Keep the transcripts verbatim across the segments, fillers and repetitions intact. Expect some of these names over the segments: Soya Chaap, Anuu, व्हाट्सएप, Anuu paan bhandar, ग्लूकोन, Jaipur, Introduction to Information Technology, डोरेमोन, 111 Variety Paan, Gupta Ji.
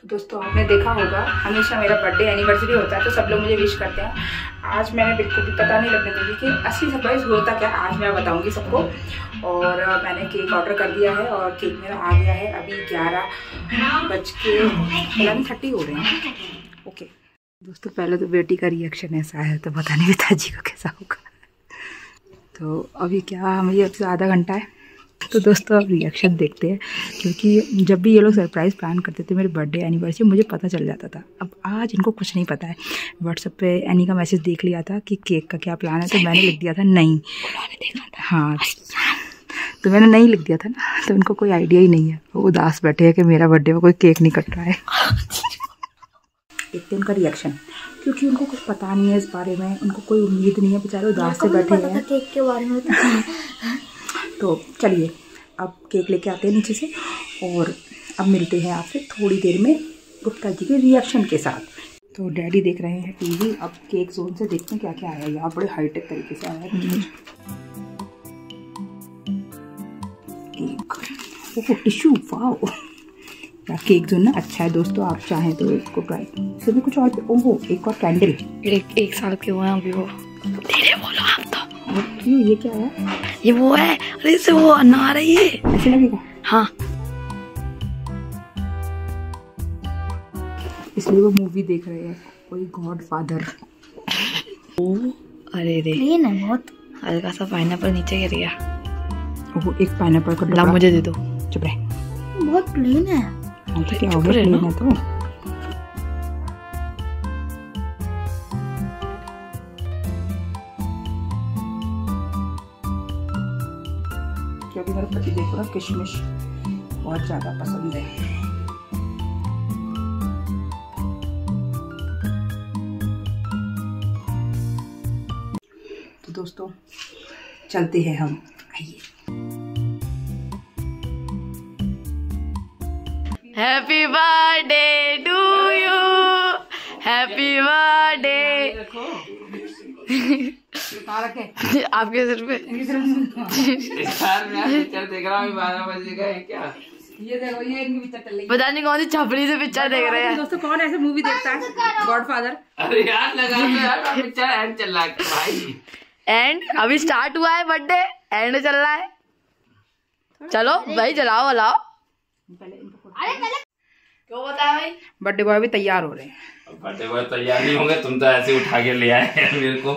तो दोस्तों आपने देखा होगा हमेशा मेरा बर्थडे एनिवर्सरी होता है तो सब लोग मुझे विश करते हैं। आज मैंने बिल्कुल भी पता नहीं लगने दूंगी कि असली सरप्राइज होता क्या, आज मैं बताऊंगी सबको। और मैंने केक ऑर्डर कर दिया है और केक मेरा आ गया है। अभी ग्यारह बज के इलेवन थर्टी हो रहे हैं। ओके दोस्तों, पहले तो बेटी का रिएक्शन ऐसा आया तो पता नहीं पिताजी को कैसा होगा। तो अभी क्या मुझे अब से आधा घंटा है, तो दोस्तों अब रिएक्शन देखते हैं। क्योंकि जब भी ये लोग सरप्राइज़ प्लान करते थे मेरे बर्थडे एनिवर्सरी, मुझे पता चल जाता था। अब आज इनको कुछ नहीं पता है। व्हाट्सएप पे एनी का मैसेज देख लिया था कि केक का क्या प्लान है, तो मैंने लिख दिया था नहीं। हाँ तो मैंने नहीं लिख दिया था ना, तो उनको कोई आइडिया ही नहीं है। वो उदास बैठे हैं कि मेरा बर्थडे में कोई केक नहीं कट रहा है। देखते हैं उनका रिएक्शन, क्योंकि उनको कुछ पता नहीं है इस बारे में, उनको कोई उम्मीद नहीं है, बेचारे उदास से बैठे हैं केक के बारे में। तो चलिए अब केक लेके आते हैं नीचे से और अब मिलते हैं आपसे थोड़ी देर में गुप्ता जी के रिएक्शन के साथ। तो डैडी देख रहे हैं टीवी। अब केक जोन से देखते हैं क्या क्या आया। यहाँ बड़े हाईटेक तरीके से आया केक। टिश्यू, वाओ यार केक जोन ना अच्छा है दोस्तों। आप चाहें तो इसको ट्राई सभी कुछ। और ओहो एक और कैंडल। एक, एक साल के हुए हैं अभी वो। ये ये क्या है? ये वो है, अरे इससे वो अनार है ये। ऐसे लगेगा? हाँ। इसलिए वो मूवी देख रहे हैं कोई गॉडफादर। ओ अरे रे। ये ना बहुत हल्का सा पाइनएप्पल नीचे गिर गया। ओह एक पाइनएप्पल का टुकड़ा मुझे दे दो। चुप रहे। बहुत प्लेन है। मुझे क्या हो गया प्लेन है तो? क्योंकि मेरे पति देखो ना किशमिश बहुत ज़्यादा पसंद है। तो दोस्तों चलते हैं हम, आइए। Happy birthday to you, happy birthday. आपके सिर पे पिक्चर देख रहा हूँ। बारह बजे का है क्या ये? देखो ये इनकी पिक्चर, पता नहीं कौन सी छपरी से पिक्चर देख रहे हैं। दोस्तों कौन ऐसे मूवी देखता है? गॉडफादर। अरे यार लगा तो यार पिक्चर एंड चल रहा है भाई। एंड अभी स्टार्ट हुआ है बर्थडे, एंड चल रहा है। चलो भाई जलाओ जलाओ। क्यों बताया भाई? बर्थडे बॉय भी तैयार हो रहे हैं। बर्थडे बॉय तैयार नहीं होंगे, तुम तो ऐसे उठा के ले आए मेरे को।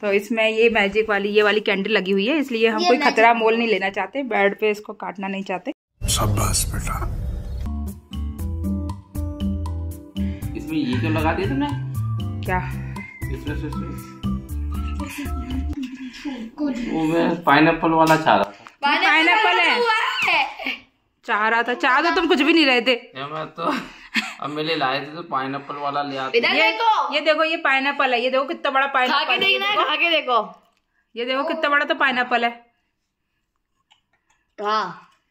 तो इसमें ये मैजिक वाली ये वाली कैंडल लगी हुई है, इसलिए हम कोई खतरा मोल नहीं लेना चाहते। बेड पे इसको काटना नहीं चाहते। शाबाश बेटा। इसमें ये क्यों लगा दिया तुमने? क्या इसमें इसमें पाइनएप्पल वाला चारा था। पाइनएप्पल है चारा था। चारा तो तुम कुछ भी नहीं रहे थे। मैं तो अब मेले लाए थे तो पाइनएप्पल वाला ले आते। ये देखो ये देखो ये पाइनएप्पल है। ये देखो कितना बड़ा पाइनएप्पल। खा के देखना, खा के देखो। ये देखो कितना बड़ा तो पाइनएप्पल है। हाँ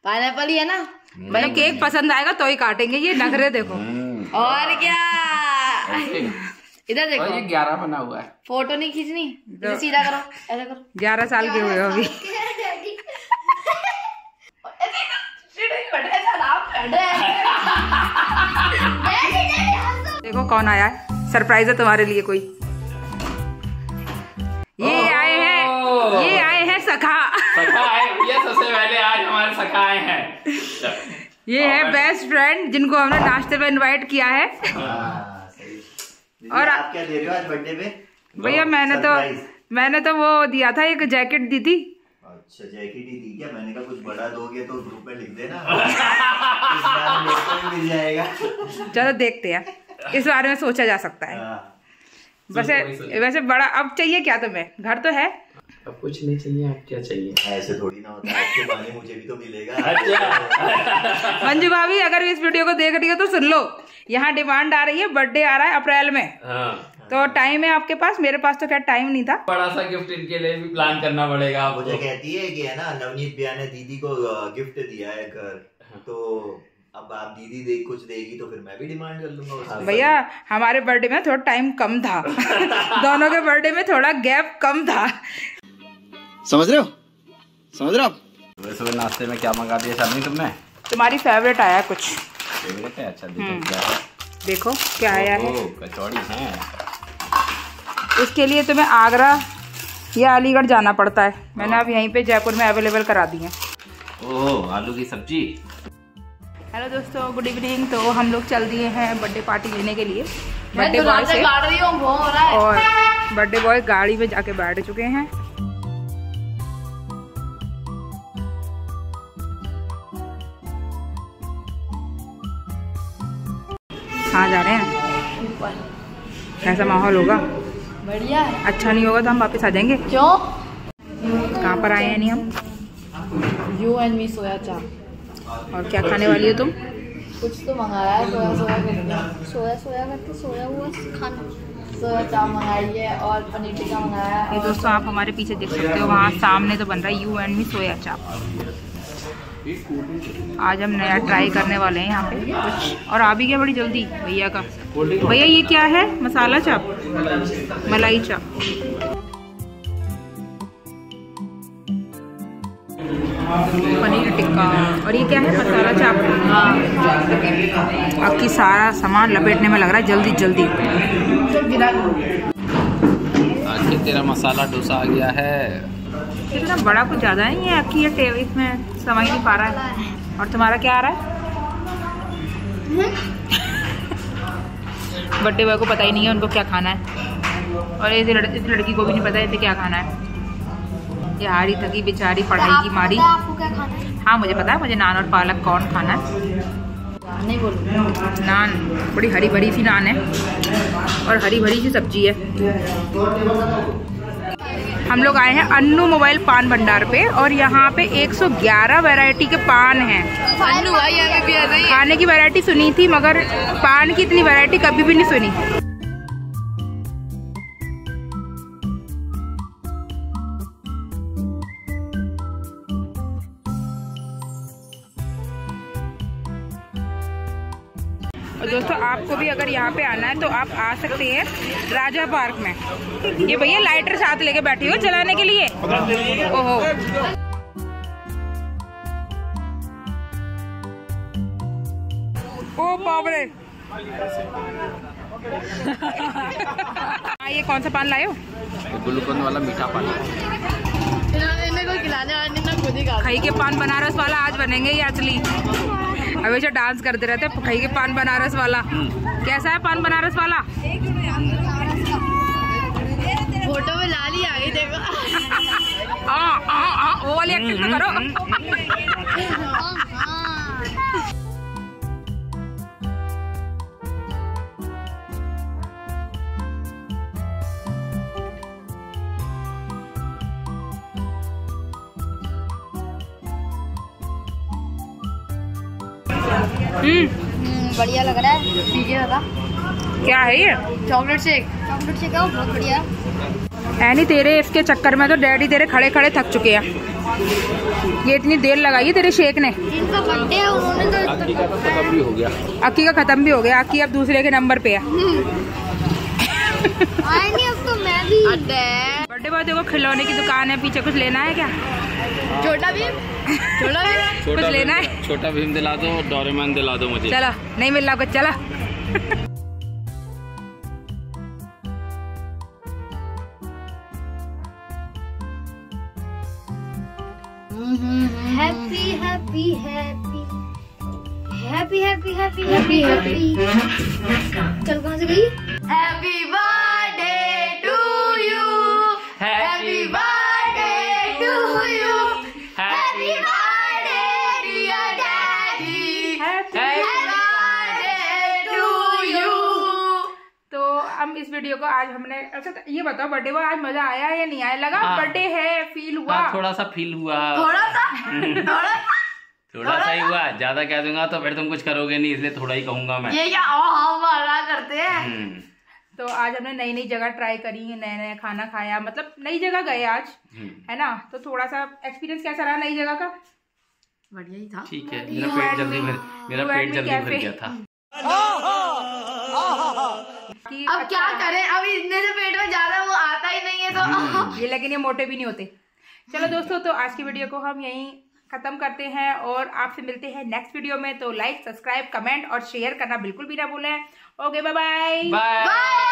पाइनएप्पल ही है ना। मतलब केक पसंद आएगा तो ही काटेंगे। ये नखरे देखो और क्या। इधर देखो ये ग्यारह बना हुआ है। फोटो नहीं खींचनी, सीधा करो ऐसा करो। ग्यारह साल के हुए अभी। देखो कौन आया है, सरप्राइज है तुम्हारे लिए कोई। ये आए हैं, ये आए हैं सखा। सखा आए, ये सबसे पहले आज हमारे सखा आए हैं। ये है बेस्ट फ्रेंड जिनको हमने नाश्ते पे इनवाइट किया है। और आप क्या दे रहे हो आज बर्थडे पे? भैया मैंने तो मैंने तो वो दिया था, एक जैकेट दी थी। अच्छा जैकेट ही दी क्या? मैंने कहा कुछ बड़ा दोगे तो ग्रुप में लिख देना, मिल जाएगा। चलो देखते हैं, इस बारे में सोचा जा सकता है। वैसे वैसे बड़ा अब चाहिए क्या तुम्हें? घर तो है। अब कुछ नहीं चाहिए, अब क्या चाहिए? ऐसे थोड़ी ना होता है, आपके बारे मुझे भी तो मिलेगा। अच्छा मंजू भाभी अगर इस वीडियो को देख रही हो तो सुन लो, यहाँ डिमांड आ रही है। बर्थडे आ रहा है अप्रैल में, तो टाइम है आपके पास। मेरे पास तो क्या टाइम नहीं था। बड़ा सा गिफ्ट इनके लिए भी प्लान करना पड़ेगा। मुझे कहती है कि है ना नवनीत भैया ने दीदी को गिफ्ट दिया है घर, तो अब आप दीदी देख कुछ देगी तो फिर मैं भी डिमांड कर लूंगा। भैया हमारे बर्थडे में थोड़ा टाइम कम था। दोनों के बर्थडे में थोड़ा गैप कम था, समझ रहे हो? समझ रहे हो? सुबह नाश्ते में क्या मंगा दिया शादी तुमने? तुम्हारी फेवरेट आया कुछ? देख लेते हैं। अच्छा देखो क्या है, देखो क्या आया है, कचौड़ी है। इसके लिए तुम्हें आगरा या अलीगढ़ जाना पड़ता है, मैंने अब यहीं पे जयपुर में अवेलेबल करा दी है। ओह आलू की सब्जी। हेलो दोस्तों, गुड इवनिंग। तो हम लोग चल दिए हैं बर्थडे पार्टी लेने के लिए, बर्थडे बॉय से, और बर्थडे बॉय गाड़ी में जाके बैठ चुके हैं। हाँ जा रहे हैं ऊपर, कैसा माहौल होगा? बढ़िया। अच्छा नहीं होगा तो हम वापस आ जाएंगे। क्यों? कहाँ पर आए हैं? नहीं हम यू एंड मी सोया चाप। और क्या खाने वाली हो तुम? कुछ तो मंगाया है, सोया सोया करके सोया सोया करके सोया हुआ खाना, सोया चाप मंगाई है और पनीर टिक्का मंगाया है। और... दोस्तों आप हमारे पीछे देख सकते हो, वहाँ सामने तो बन रहा है यू एंड मी सोया चाप। आज हम नया ट्राई करने वाले हैं यहाँ पे कुछ, और आ भी गया बड़ी जल्दी भैया का। भैया ये क्या है? मसाला चाप, मलाई चाप। पनीर टिक्का, और ये क्या है? मसाला चाप। अब की सारा सामान लपेटने में लग रहा है जल्दी जल्दी। आज तेरा मसाला डोसा आ गया है। कितना बड़ा, कुछ ज़्यादा नहीं है आपकी ये टेबल, इसमें समझ नहीं पा रहा है। और तुम्हारा क्या आ रहा है? बर्थडे बॉय को पता ही नहीं है उनको क्या खाना है, और इस लड़, इस लड़की को भी नहीं पता है इसे क्या खाना है। ये हारी थकी बेचारी, पढ़ाई की मारी। आपको क्या खाना है? हाँ मुझे पता है, मुझे नान और पालक कौन खाना है। नान बड़ी हरी भरी सी नान है और हरी भरी सी सब्जी है। हम लोग आए हैं अन्नू मोबाइल पान भंडार पे, और यहाँ पे एक सौ ग्यारह वैरायटी के पान हैं। अन्नू भाई हमें भी आता है। खाने की वैरायटी सुनी थी मगर पान की इतनी वैरायटी कभी भी नहीं सुनी। और दोस्तों आपको भी अगर यहाँ पे आना है तो आप आ सकते हैं राजा पार्क में। ये भैया लाइटर साथ लेके बैठी हो जलाने के लिए। ओहो। ओ बाप रे। ये कौन सा पान लाए हो? ग्लूकोन वाला मीठा पान। इन्हें कोई खिलाने आने ना, खुद ही खा। खाई के पान बनारस वाला आज बनेंगे ये असली। हमेशा डांस करते रहते हैं खाई के पान बनारस वाला। कैसा है पान बनारस वाला? फोटो में लाली आ गई देखो। आ, आ, आ, वो वाली एक्टिंग करो। हम्म बढ़िया लग रहा है। पीजिए दादा। क्या है ये? Chocolate shake. चॉकलेट शेक है, बहुत बढ़िया है। नहीं तेरे इसके चक्कर में तो डैडी तेरे खड़े खड़े थक चुके हैं। ये इतनी देर लगाई है तेरे शेक ने। इनका बर्थडे है, उन्होंने तो अक्की का खत्म भी हो गया। अक्की का खत्म भी हो गया। अक्की अब दूसरे के नंबर पे है। बर्थडे बॉय देखो खिलौने की दुकान है पीछे, कुछ लेना है क्या? छोटा भीम, छोटा भीम, कुछ लेना है? छोटा भीम दिला दो, डोरेमोन दिला दो मुझे। चला नहीं मिल रहा कुछ, चला। Happy happy happy happy happy happy happy happy. चल कहाँ से गई? Happy birthday to you, happy birthday to you, happy birthday dear daddy, happy birthday to you. तो हम इस वीडियो को आज हमने, अच्छा ये बताओ बर्थडे बॉय आज मजा आया या नहीं आया? लगा बर्थडे है, फील हुआ? थोड़ा सा फील हुआ, थोड़ा सा थोड़ा सा थोड़ा सा ही हुआ। ज्यादा कह दूंगा तो फिर तुम कुछ करोगे नहीं, इसलिए थोड़ा ही कहूंगा मैं। ये क्या हवा करते हैं। तो आज हमने नई नई जगह ट्राई करी, नया नया खाना खाया, मतलब नई जगह गए आज, है ना? तो थोड़ा सा एक्सपीरियंस कैसा रहा नई जगह का? बढ़िया ही था, ठीक है। मेरा पेट जल्दी भर, मेरा पेट जल्दी भर गया था। अब क्या करें, अब इतने से पेट में ज्यादा वो आता ही नहीं है तो ये, लेकिन ये मोटे भी नहीं होते। चलो दोस्तों, तो आज की वीडियो को हम यही खत्म करते हैं और आपसे मिलते हैं नेक्स्ट वीडियो में। तो लाइक, सब्सक्राइब, कमेंट और शेयर करना बिल्कुल भी ना भूलें। Okay, bye bye.